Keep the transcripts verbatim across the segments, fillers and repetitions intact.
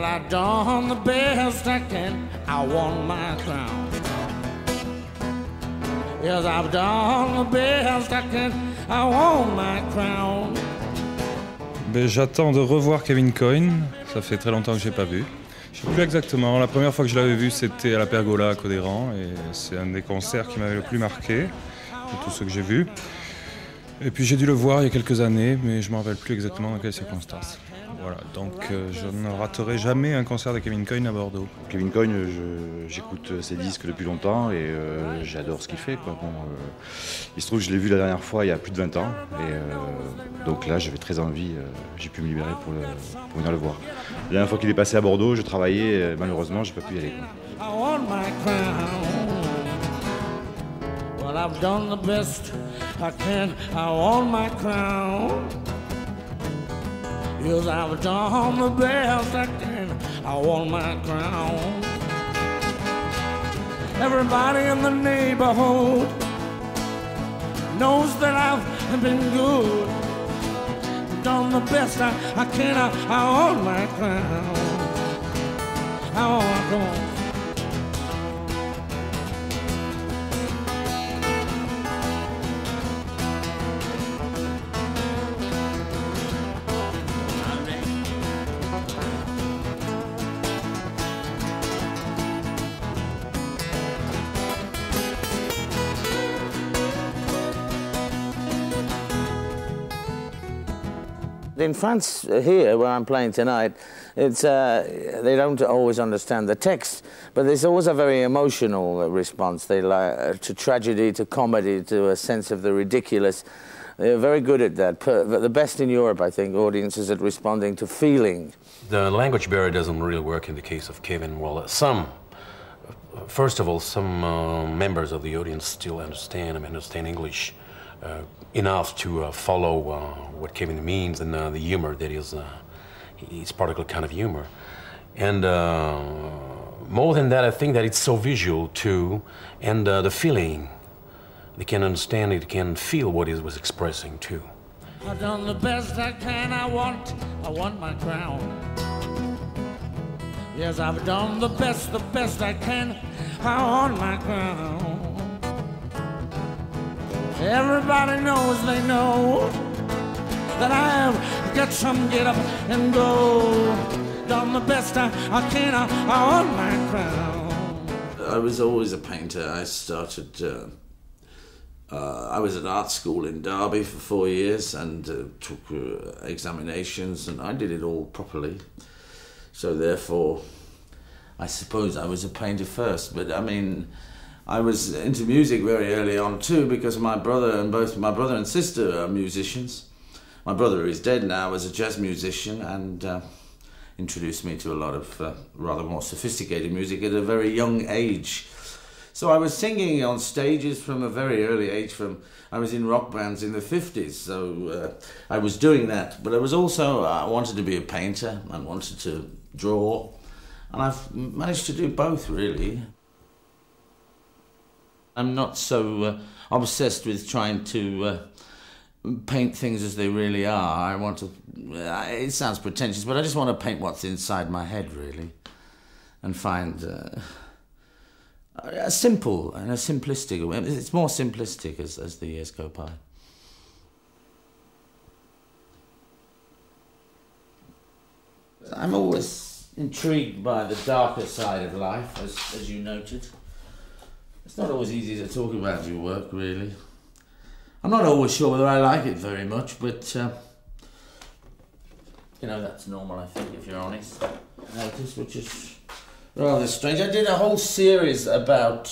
Well, I done the best I can. I won my crown. Yes, I've done the best I can. I won my crown. Ben, j'attends de revoir Kevin Coyne. Ça fait très longtemps que je n'ai pas vu. Je ne sais plus exactement. La première fois que je l'avais vu, c'était à la Pergola à Cauderan. Et c'est un des concerts qui m'avait le plus marqué de tous ceux que j'ai vus. Et puis j'ai dû le voir il y a quelques années, mais je ne me rappelle plus exactement dans quelles circonstances. Voilà, donc euh, je ne raterai jamais un concert de Kevin Coyne à Bordeaux. Kevin Coyne, j'écoute ses disques depuis longtemps et euh, j'adore ce qu'il fait, quoi. Bon, euh, il se trouve que je l'ai vu la dernière fois il y a plus de vingt ans. Et euh, donc là, j'avais très envie, euh, j'ai pu me libérer pour, le, pour venir le voir. La dernière fois qu'il est passé à Bordeaux, je travaillais, et malheureusement, je n'ai pas pu y aller, quoi. Well, I've done the best I can. I want my crown. Yes, I've done the best I can. I want my crown. Everybody in the neighborhood knows that I've been good. I've done the best I, I can. I, I want my crown. I want my crown. In France, here, where I'm playing tonight, it's, uh, they don't always understand the text, but there's always a very emotional response. They like uh, to tragedy, to comedy, to a sense of the ridiculous. They're very good at that. Per but the best in Europe, I think, audiences at responding to feeling. The language barrier doesn't really work in the case of Kevin. Well, some, first of all, some uh, members of the audience still understand, I mean, understand English. Uh, enough to uh, follow uh, what Kevin means and uh, the humor that is uh, his particular kind of humor. And uh, more than that, I think that it's so visual too, and uh, the feeling. They can understand it, can feel what he was expressing too. I've done the best I can, I want, I want my crown. Yes, I've done the best, the best I can, I want my crown. Everybody knows, they know that I've got some get up and go. Done the best I, I can, I, I want my crown. I was always a painter. I started, uh, uh, I was at art school in Derby for four years and uh, took uh, examinations, and I did it all properly. So therefore, I suppose I was a painter first, but I mean, I was into music very early on too, because my brother and both my brother and sister are musicians. My brother is dead now, was a jazz musician, and uh, introduced me to a lot of uh, rather more sophisticated music at a very young age. So I was singing on stages from a very early age. From I was in rock bands in the fifties, so uh, I was doing that. But I was also I wanted to be a painter. I wanted to draw, and I've managed to do both really. I'm not so uh, obsessed with trying to uh, paint things as they really are. I want to, uh, it sounds pretentious, but I just want to paint what's inside my head, really, and find uh, a simple and a simplistic way. It's more simplistic as, as the years go by. I'm always intrigued by the darker side of life, as, as you noted. It's not always easy to talk about your work, really. I'm not always sure whether I like it very much, but uh, you know, that's normal, I think, if you're honest. Uh, this which is rather strange. I did a whole series about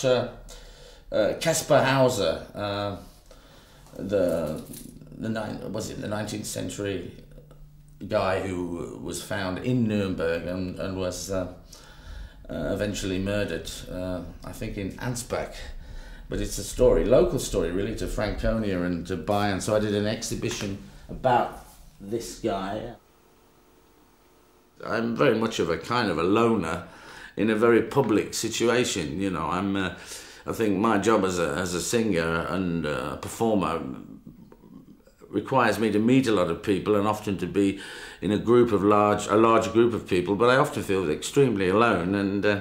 Kaspar uh, uh, Hauser, uh, the the was it the nineteenth century guy who was found in Nuremberg and and was. Uh, Uh, eventually murdered, uh, I think in Ansbach, but it's a story, local story really, to Franconia and to Bayern, so I did an exhibition about this guy. I'm very much of a kind of a loner in a very public situation, you know. I'm, uh, I think my job as a, as a singer and uh, performer requires me to meet a lot of people and often to be in a group of large, a large group of people, but I often feel extremely alone, and uh,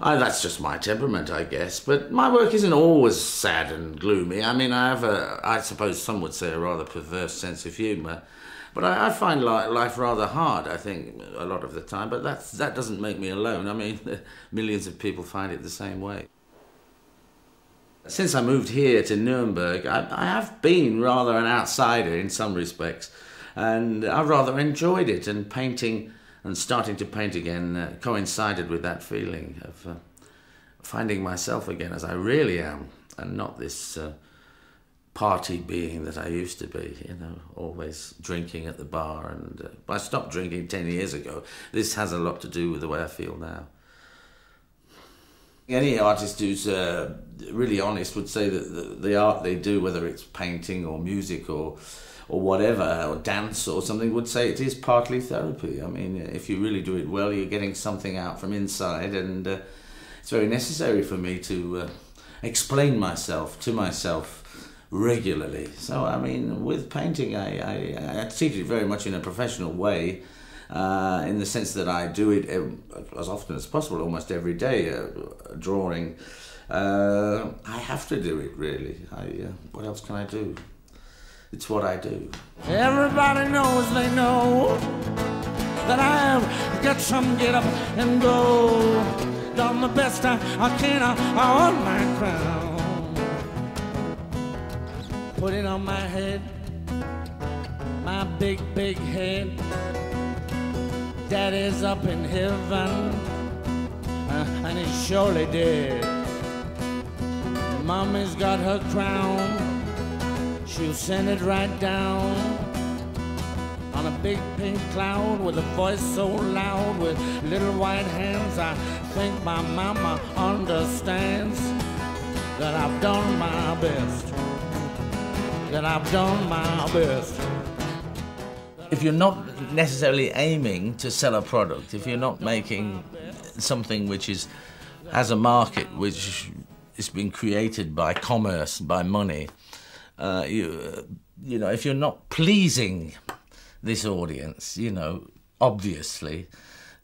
I, that's just my temperament, I guess. But my work isn't always sad and gloomy. I mean, I have a, I suppose some would say, a rather perverse sense of humour, but I, I find li life rather hard, I think, a lot of the time, but that's, that doesn't make me alone. I mean, millions of people find it the same way. Since I moved here to Nuremberg, I, I have been rather an outsider in some respects, and I've rather enjoyed it, and painting and starting to paint again uh, coincided with that feeling of uh, finding myself again as I really am, and not this uh, party being that I used to be, you know, always drinking at the bar. And uh, but I stopped drinking ten years ago. This has a lot to do with the way I feel now. Any artist who's uh, really honest would say that the, the art they do, whether it's painting or music or or whatever, or dance or something, would say it is partly therapy. I mean, if you really do it well, you're getting something out from inside, and uh, it's very necessary for me to uh, explain myself to myself regularly. So, I mean, with painting, I, I, I treat it very much in a professional way, uh, in the sense that I do it as often as possible, almost every day, uh, drawing. Uh, I have to do it, really. I, uh, what else can I do? It's what I do. Everybody knows, they know that I've got some get up and go. Done the best I, I can, I, I own my crown. Put it on my head, my big, big head. Daddy's up in heaven, uh, and he's surely dead. Mommy's got her crown. She'll send it right down on a big pink cloud with a voice so loud with little white hands. I think my mama understands that I've done my best, that I've done my best. If you're not necessarily aiming to sell a product, if you're not making something which is, has a market which is being created by commerce, by money, Uh, you, uh, you know, if you're not pleasing this audience, you know, obviously,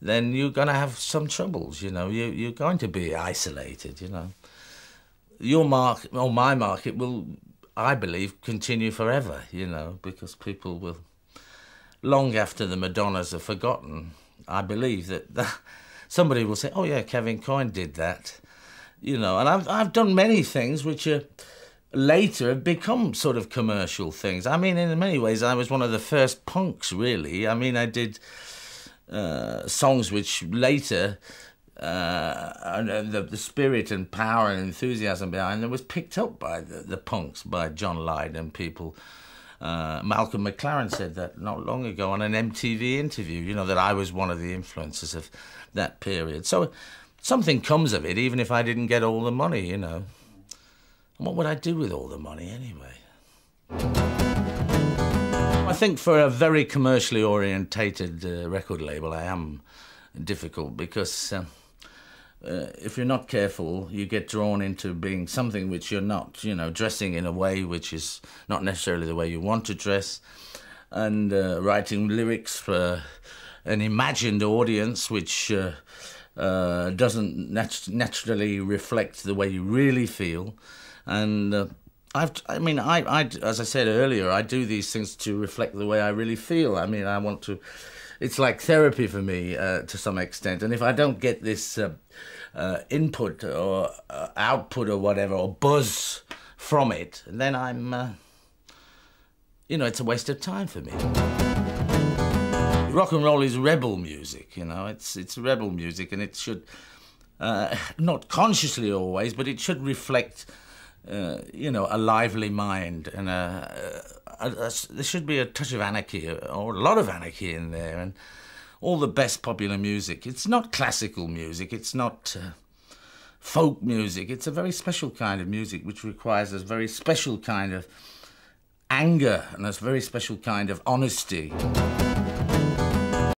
then you're going to have some troubles, you know. You, you're going to be isolated, you know. Your market, or my market, will, I believe, continue forever, you know, because people will, long after the Madonnas are forgotten, I believe that the, somebody will say, oh, yeah, Kevin Coyne did that, you know. And I've, I've done many things which are... later have become sort of commercial things. I mean, in many ways, I was one of the first punks, really. I mean, I did uh, songs which later, uh, the, the spirit and power and enthusiasm behind them was picked up by the, the punks, by John Lydon and people. Uh, Malcolm McLaren said that not long ago on an M T V interview, you know, that I was one of the influences of that period. So something comes of it, even if I didn't get all the money, you know. And what would I do with all the money anyway? I think for a very commercially orientated uh, record label, I am difficult because uh, uh, if you're not careful, you get drawn into being something which you're not, you know, dressing in a way which is not necessarily the way you want to dress, and uh, writing lyrics for an imagined audience which uh, uh, doesn't nat naturally reflect the way you really feel. And uh, I've, I mean, I, I, as I said earlier, I do these things to reflect the way I really feel. I mean, I want to, it's like therapy for me uh, to some extent. And if I don't get this uh, uh, input or uh, output or whatever, or buzz from it, then I'm, uh, you know, it's a waste of time for me. Rock and roll is rebel music, you know, it's, it's rebel music, and it should, uh, not consciously always, but it should reflect... Uh, you know, a lively mind, and a, a, a, a, there should be a touch of anarchy, or a lot of anarchy in there, and all the best popular music. It's not classical music, it's not uh, folk music, it's a very special kind of music which requires a very special kind of anger and a very special kind of honesty.